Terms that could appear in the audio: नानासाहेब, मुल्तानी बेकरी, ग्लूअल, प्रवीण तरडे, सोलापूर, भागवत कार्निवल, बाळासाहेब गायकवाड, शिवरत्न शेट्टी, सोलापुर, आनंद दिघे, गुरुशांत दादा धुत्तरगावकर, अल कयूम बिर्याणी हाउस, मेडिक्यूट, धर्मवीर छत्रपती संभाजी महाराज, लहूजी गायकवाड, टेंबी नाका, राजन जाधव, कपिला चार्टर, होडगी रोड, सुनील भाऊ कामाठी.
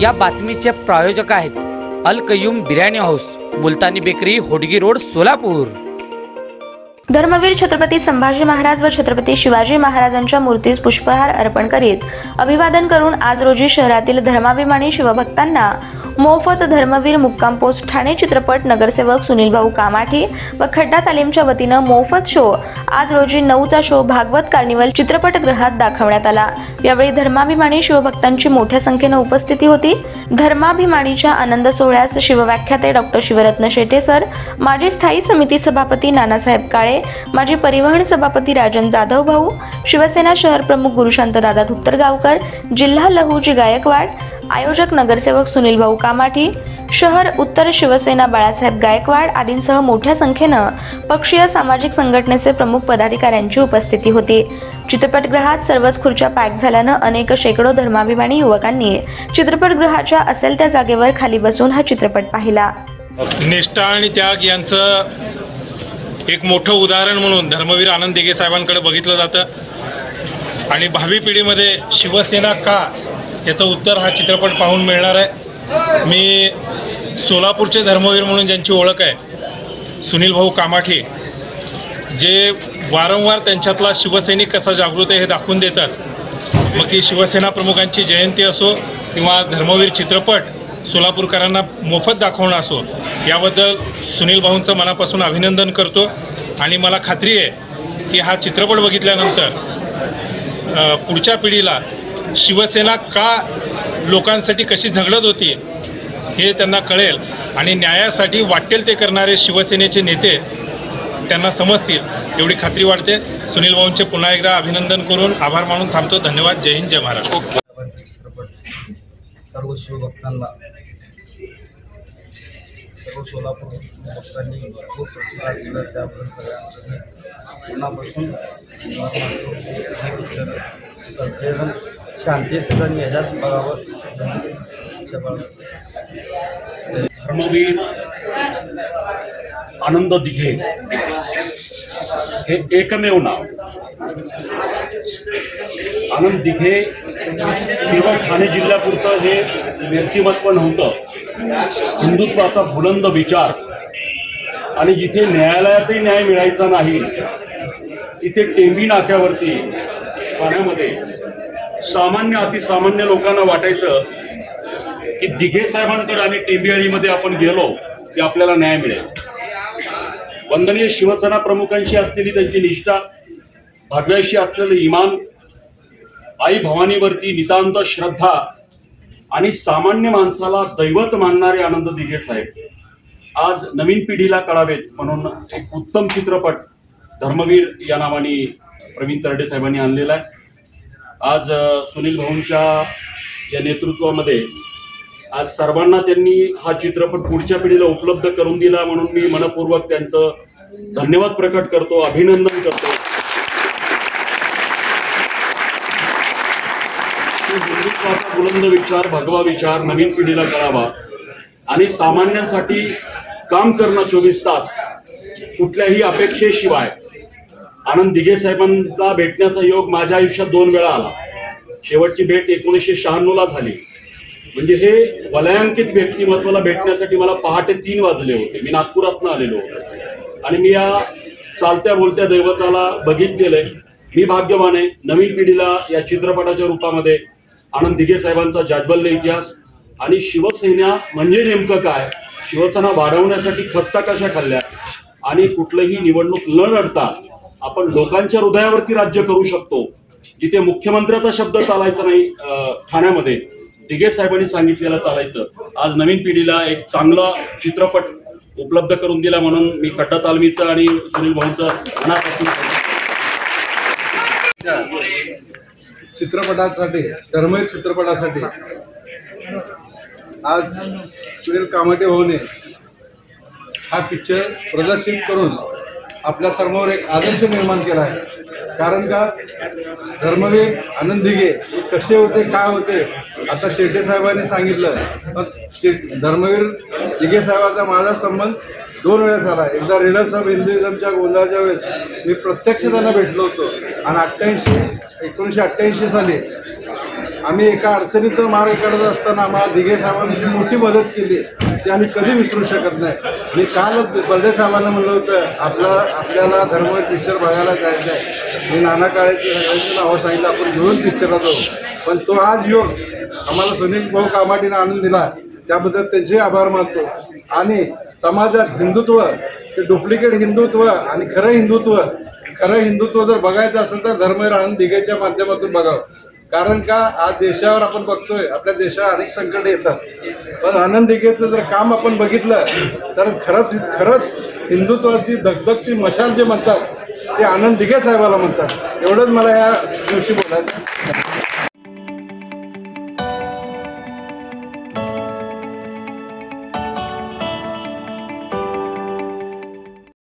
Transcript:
या बातमीचे प्रायोजक आहेत अल कयूम बिर्याणी हाउस, मुल्तानी बेकरी, होडगी रोड, सोलापुर। धर्मवीर छत्रपती संभाजी महाराज व छत्रपती शिवाजी महाराजांच्या मूर्तीस पुष्पहार अर्पण करीत अभिवादन करून आज रोजी शहरातील धर्माभिमानी शिवभक्तांना मोफत धर्मवीर मुक्काम पोस्ट ठाणे चित्रपट नगरसेवक सुनील भाऊ कामाठी व खड्डा तालीमच्या वतीनं मोफत शो आज रोजी 9चा शो भागवत कार्निवल चित्रपटगृहात दाखवण्यात आला। यावेळी धर्माभिमानी शिवभक्तांची मोठ्या संख्येने उपस्थिती होती। धर्माभिमानीच्या आनंद सोहळ्यास शिवव्याख्याते डॉक्टर शिवरत्न शेट्टी सर, माजी स्थायी समिती सभापती नानासाहेब काळे, माजी परिवहन सभापती राजन जाधव भाऊ, शिवसेना शहर प्रमुख गुरुशांत दादा धुत्तरगावकर, जिल्हा लहूजी गायकवाड, आयोजक नगरसेवक सुनील भाऊ कामाठी, शहर उत्तर शिवसेना बाळासाहेब गायकवाड आदींसह मोठ्या संख्येनं पक्षीय सामाजिक संघटनेचे प्रमुख पदाधिकाऱ्यांची उपस्थिती होती। चित्रपटगृहात सर्वच खुर्च्या पॅक झाल्यानं अनेक शेकडो धर्माभिमानी युवकांनी चित्रपटगृहाच्या असेल त्या जागेवर खाली बसून हा चित्रपट पाहिला। निष्ठा आणि त्याग यांचं एक मोठं उदाहरण म्हणून धर्मवीर आनंद दिघे साहेबांकडे बघितलं जातं आणि भावी पिढीमध्ये शिवसेना का याचं उत्तर हा चित्रपट पाहून मिळणार आहे। मी सोलापूरचे धर्मवीर म्हणून ज्यांची ओळख आहे, सुनील भाऊ कामाठी, जे वारंवार त्यांच्यातला शिवसैनिक कसा जागृत आहे हे दाखवून देतात। मग ती शिवसेना प्रमुखांची जयंती असो किंवा धर्मवीर चित्रपट सोलापूरकरांना मोफत दाखवणं असो, याबद्दल सुनील भाऊंचं मनापासून अभिनंदन करतो आणि मला खात्री आहे की हा चित्रपट बघितल्यानंतर पुढच्या पिढीला शिवसेना का लोकांसाठी कशी झगडत होती हे त्यांना कळेल आणि न्यायासाठी वाटेल ते करणारे शिवसेनेचे नेते त्यांना समजतील एवढी खात्री वाटते। सुनील भाऊंचे पुन्हा एकदा अभिनंदन करून आभार मानून थांबतो। धन्यवाद. जय हिंद, जय महाराष्ट्र. सर्व शिवभक्तांना, सर्व सोलापूर भक्तांनी खूप प्रतिसाद दिला, त्याबद्दल सगळ्यांचं मनापासून सगळेजण शांततेच्या ह्याच्यात बघावं इच्छा बाळगतो। धर्मवीर आनंद दिघे हे एकमेव नाव. आनंद दिघे केवळ ठाणे जिल्ह्यापुरतं हे व्यक्तिमत्व पण होतं, हिंदुत्वाचा बुलंद विचार आणि जिथे न्यायालयातही न्याय मिळायचा नाही तिथे टेंबी नाक्यावरती पाण्यामध्ये सामान्य अतिसामान्य लोकांना वाटायचं की दिघे साहेबांकडे आणि टेंबीआळीमध्ये आपण गेलो की आपल्याला न्याय मिळेल। वंदनीय शिवसेना प्रमुखांशी असलेली त्यांची निष्ठा, भाग्याशी असलेलं इमान, आई भवानीवरती नितांत श्रद्धा आणि सामान्य माणसाला दैवत मानणारे आनंद दिघे साहेब आज नवीन पिढीला कळावेत म्हणून एक उत्तम चित्रपट धर्मवीर या नावाने प्रवीण तरडे साहेबांनी आणलेला आहे। आज सुनील भाऊंच्या या नेतृत्वामध्ये आज सर्वांना त्यांनी हा चित्रपट पुढच्या पिढीला उपलब्ध करून दिला म्हणून मी मनपूर्वक त्यांचं धन्यवाद प्रकट करतो, अभिनंदन करतो। हिंदुत्वाचा बुलंद विचार, भगवा विचार नवीन पिढीला कळावा आणि सामान्यांसाठी काम करणं 24 तास कुठल्याही अपेक्षेशिवाय. आनंद दिघे साहेबांना भेटण्याचा योग माझ्या आयुष्यात 2 वेळा आला. शेवटची भेट 1996ला झाली. म्हणजे हे वलयांकित व्यक्तिमत्वाला भेटण्यासाठी मला पहाटे 3 वाजले होते. मी नागपुरातून आलेलो होतो आणि मी या चालत्या बोलत्या दैवताला बघितलेलं आहे. मी भाग्यवान आहे, नवीन पिढीला या चित्रपटाच्या रूपामध्ये आनंद दिघे साहेबांचा जाज्वल्य इतिहास आणि शिवसेना म्हणजे नेमकं काय, शिवसेना वाढवण्यासाठी खस्ता कशा खाल्ल्या आणि कुठलंही निवडणूक न लढता आपण लोकांच्या हृदयावरती राज्य करू शकतो. जिथे मुख्यमंत्र्याचा शब्द चालायचा नाही ठाण्यामध्ये दिघे साहेबांनी सांगितलेलं चालायचं. आज नवीन पिढीला एक चांगला चित्रपट उपलब्ध करून दिला म्हणून मी खड्डा तालमीचा आणि सुनील भाऊंचा मनापासून चित्रपटासाठी, धर्मवीर चित्रपटासाठी आज सुनील कामाठी भाऊने हा पिक्चर प्रदर्शित करून आपल्या समोर एक आदर्श निर्माण केला आहे। कारण का धर्मवीर आनंद दिघे कसे होते, काय होते, आता शेट्टी साहेबांनी सांगितलं. पण धर्मवीर दिघे साहेबाचा माझा संबंध 2 वेळा झाला. एकदा रिडर्स ऑफ हिंदुइझमच्या गोंधळाच्या वेळेस मी प्रत्यक्ष त्यांना भेटलो होतो आणि 1988 साली आम्ही एका अडचणीचं मार्ग काढत असताना आम्हाला दिघे साहेबांनी मोठी मदत केली, ती आम्ही कधी विसरू शकत नाही. मी कालच बर्डे साहेबांना म्हणलं होतं आपल्याला धर्मवीर पिक्चर बघायला जायचं आहे. मी नाना काळेचं सगळ्यांचं नावं सांगितलं, आपण घेऊन पिक्चरला जाऊ. पण तो आज योग आम्हाला सुनील भाऊ कामाठीनं आणून दिला, त्याबद्दल त्यांचे आभार मानतो. आणि समाजात हिंदुत्व ते डुप्लिकेट हिंदुत्व आणि खरं हिंदुत्व जर बघायचं असेल तर धर्मवीर आनंद दिघेच्या माध्यमातून बघावं. कारण का आज देशावर आपण बघतोय, आपल्या देशावर अनेक संकट येतात, पण आनंद दिघेचं जर काम आपण बघितलं तर खरंच हिंदुत्वाची धगधगती मशाल जे म्हणतात ते आनंद दिघे साहेबाला म्हणतात. एवढंच मला या दिवशी बोलायचं.